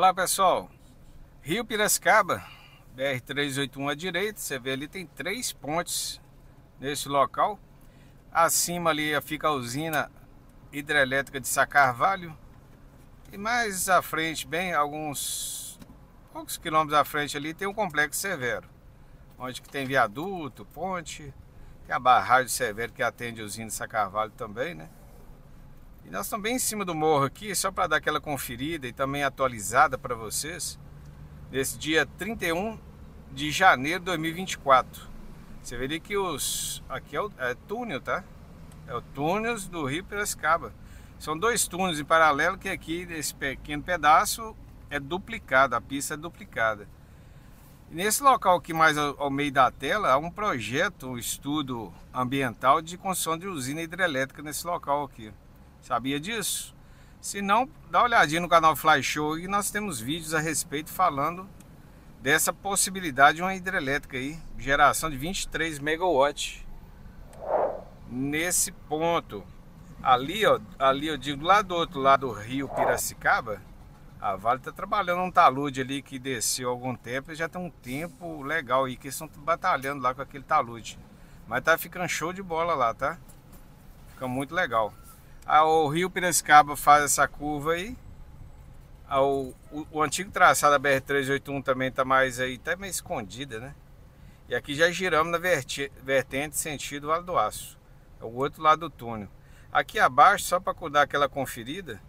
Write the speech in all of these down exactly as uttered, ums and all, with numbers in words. Olá pessoal, Rio Piracicaba, B R trezentos e oitenta e um à direita, você vê ali tem três pontes nesse local. Acima ali fica a usina hidrelétrica de Sacarvalho e mais à frente, bem alguns poucos quilômetros à frente ali tem um complexo Severo, onde que tem viaduto, ponte, tem a barragem Severo que atende a usina de Sacarvalho também, né? E nós estamos bem em cima do morro aqui, só para dar aquela conferida e também atualizada para vocês. Nesse dia trinta e um de janeiro de dois mil e vinte e quatro. Você veria que os... aqui é o é túnel, tá? É o túnel do Rio Piracicaba. São dois túneis em paralelo que aqui, nesse pequeno pedaço, é duplicado. A pista é duplicada. E nesse local aqui, mais ao, ao meio da tela, há um projeto, um estudo ambiental de construção de usina hidrelétrica nesse local aqui. Sabia disso? Se não, dá uma olhadinha no canal Fly Show e nós temos vídeos a respeito falando dessa possibilidade de uma hidrelétrica aí, geração de vinte e três megawatts nesse ponto. Ali, ó, ali eu digo lá do outro lado do Rio Piracicaba, a Vale tá trabalhando um talude ali que desceu há algum tempo e já tem um tempo legal aí que eles estão batalhando lá com aquele talude. Mas tá ficando show de bola lá, tá? Fica muito legal. O Rio Piracicaba faz essa curva aí. O, o, o antigo traçado da B R trezentos e oitenta e um também está mais aí, tá meio escondida, né? E aqui já giramos na verti, vertente sentido Vale do Aço. É o outro lado do túnel. Aqui abaixo, só para dar aquela conferida,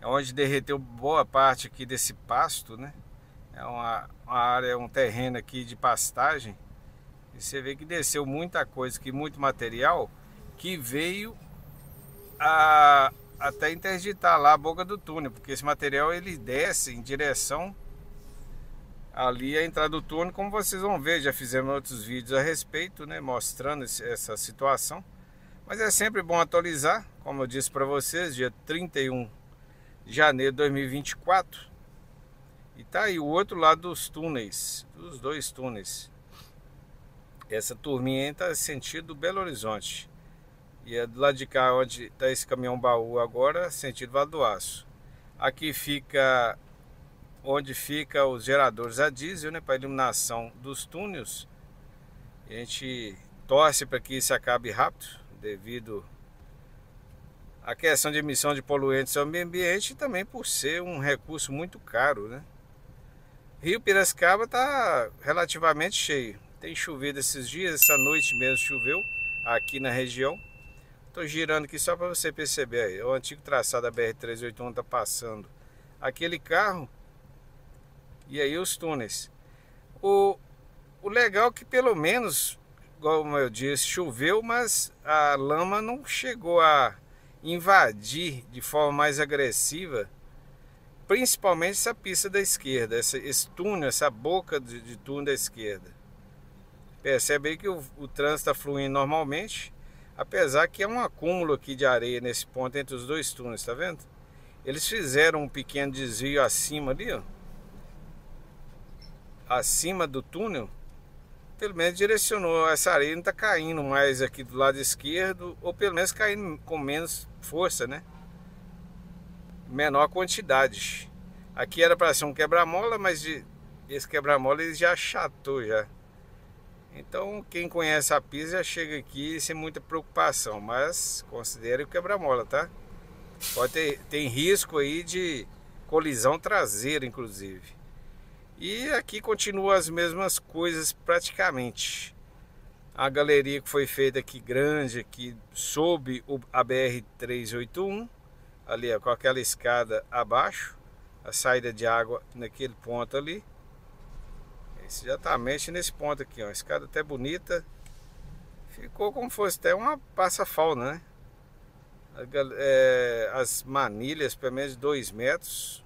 é onde derreteu boa parte aqui desse pasto, né? É uma, uma área, um terreno aqui de pastagem. E você vê que desceu muita coisa aqui, muito material que veio A, até interditar lá a boca do túnel, porque esse material ele desce em direção ali a entrada do túnel, como vocês vão ver, já fizemos outros vídeos a respeito, né, mostrando esse, essa situação, mas é sempre bom atualizar, como eu disse para vocês, dia trinta e um de janeiro de dois mil e vinte e quatro, e tá aí o outro lado dos túneis, dos dois túneis, essa turminha entra sentido Belo Horizonte. E é do lado de cá onde está esse caminhão baú agora, sentido Vale do Aço. Aqui fica onde fica os geradores a diesel, né, para iluminação dos túneis. A gente torce para que isso acabe rápido, devido à questão de emissão de poluentes ao meio ambiente e também por ser um recurso muito caro, né? Rio Piracicaba está relativamente cheio. Tem chovido esses dias, essa noite mesmo choveu aqui na região. Estou girando aqui só para você perceber aí, o antigo traçado da B R trezentos e oitenta e um está passando aquele carro e aí os túneis. O, o legal é que pelo menos, como eu disse, choveu, mas a lama não chegou a invadir de forma mais agressiva, principalmente essa pista da esquerda, essa, esse túnel, essa boca de, de túnel da esquerda. Percebe aí que o, o trânsito está fluindo normalmente. Apesar que é um acúmulo aqui de areia nesse ponto entre os dois túneis, tá vendo? Eles fizeram um pequeno desvio acima ali, ó. Acima do túnel. Pelo menos direcionou, essa areia não tá caindo mais aqui do lado esquerdo. Ou pelo menos caindo com menos força, né? Menor quantidade. Aqui era para ser um quebra-mola, mas de, esse quebra-mola ele já achatou já. Então quem conhece a pista já chega aqui sem muita preocupação, mas considere o quebra-mola, tá? Pode ter, tem risco aí de colisão traseira, inclusive. E aqui continua as mesmas coisas praticamente. A galeria que foi feita aqui, grande, aqui sob a B R trezentos e oitenta e um, ali ó, com aquela escada abaixo, a saída de água naquele ponto ali. Exatamente nesse ponto aqui, ó, escada até bonita, ficou como fosse até uma passa-fauna, né? É, as manilhas pelo menos dois metros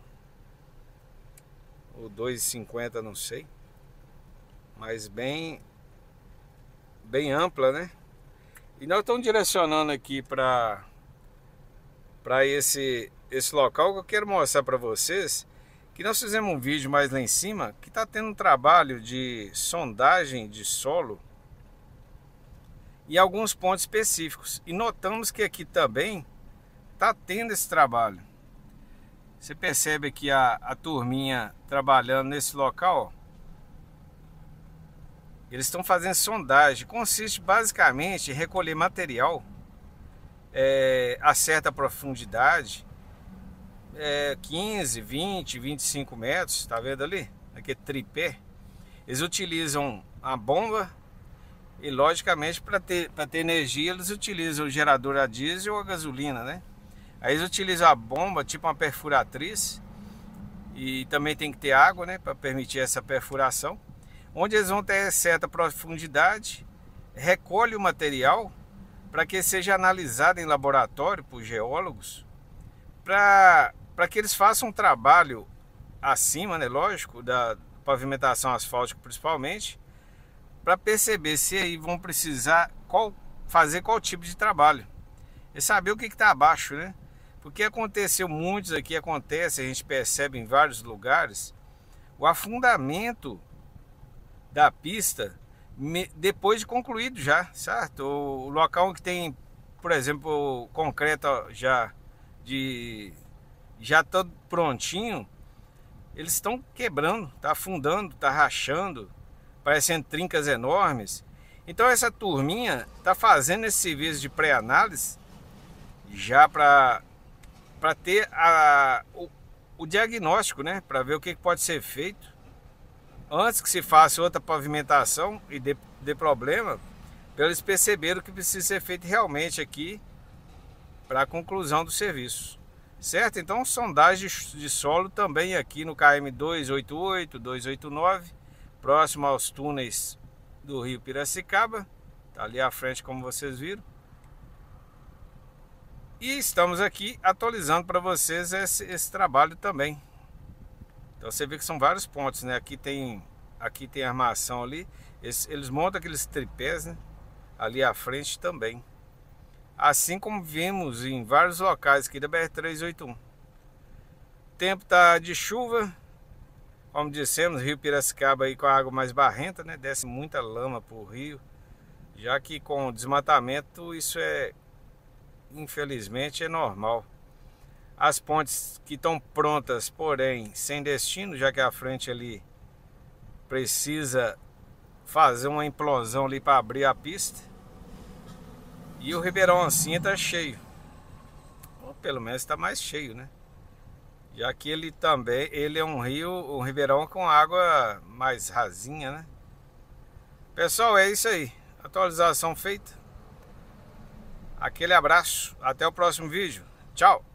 ou dois e cinquenta, não sei, mas bem bem ampla, né? E nós estamos direcionando aqui para para esse esse local que eu quero mostrar para vocês. Que nós fizemos um vídeo mais lá em cima, que está tendo um trabalho de sondagem de solo em alguns pontos específicos. E notamos que aqui também está tendo esse trabalho. Você percebe aqui a, a turminha trabalhando nesse local. Eles estão fazendo sondagem. Consiste basicamente em recolher material é, a certa profundidade, é, quinze, vinte, vinte e cinco metros, está vendo ali? Aquele tripé. Eles utilizam a bomba e, logicamente, para ter, para ter energia, eles utilizam o gerador a diesel ou a gasolina, né? Aí eles utilizam a bomba, tipo uma perfuratriz, e também tem que ter água, né, para permitir essa perfuração, onde eles vão ter certa profundidade, recolhe o material para que seja analisado em laboratório por geólogos, para para que eles façam um trabalho acima, né, lógico, da pavimentação asfáltica principalmente, para perceber se aí vão precisar qual, fazer qual tipo de trabalho, e saber o que está abaixo, né? Porque aconteceu, muitos aqui acontece, a gente percebe em vários lugares, o afundamento da pista depois de concluído já, certo? O local que tem, por exemplo, concreto já de já todo prontinho, eles estão quebrando, tá afundando, tá rachando, parecendo trincas enormes. Então essa turminha tá fazendo esse serviço de pré-análise já para para ter a, o, o diagnóstico, né? Para ver o que pode ser feito antes que se faça outra pavimentação e dê, dê problema, para eles perceberem o que precisa ser feito realmente aqui para a conclusão do serviço, certo? Então, sondagem de, de solo também aqui no quilômetro duzentos e oitenta e oito, duzentos e oitenta e nove, próximo aos túneis do Rio Piracicaba, tá ali à frente, como vocês viram. E estamos aqui atualizando para vocês esse, esse trabalho também. Então você vê que são vários pontos, né? Aqui tem, aqui tem armação ali. Eles, eles montam aqueles tripés, né? Ali à frente também. Assim como vimos em vários locais aqui da B R trezentos e oitenta e um. Tempo tá de chuva. Como dissemos, Rio Piracicaba aí com a água mais barrenta, né? Desce muita lama para o rio. Já que com o desmatamento isso é... infelizmente é normal. As pontes que estão prontas, porém sem destino, já que a frente ali precisa fazer uma implosão ali para abrir a pista. E o Ribeirão assim está cheio, ou pelo menos está mais cheio, né? Já que ele também ele é um rio, um ribeirão com água mais rasinha, né? Pessoal, é isso aí. Atualização feita. Aquele abraço, até o próximo vídeo. Tchau!